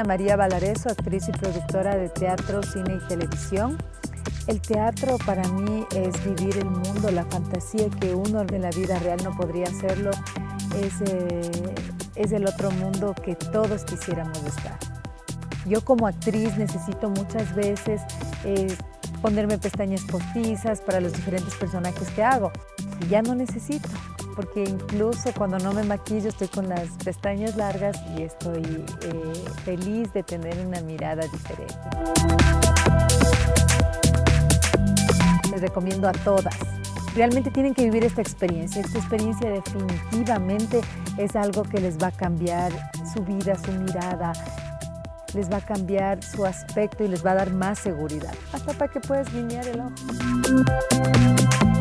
Ana María Balarezo, actriz y productora de teatro, cine y televisión. El teatro para mí es vivir el mundo, la fantasía que uno en la vida real no podría hacerlo. Es el otro mundo que todos quisiéramos estar. Yo como actriz necesito muchas veces ponerme pestañas postizas para los diferentes personajes que hago. Y ya no necesito, porque incluso cuando no me maquillo estoy con las pestañas largas y estoy feliz de tener una mirada diferente. Les recomiendo a todas. Realmente tienen que vivir esta experiencia. Esta experiencia definitivamente es algo que les va a cambiar su vida, su mirada, les va a cambiar su aspecto y les va a dar más seguridad. Hasta para que puedas guiñar el ojo.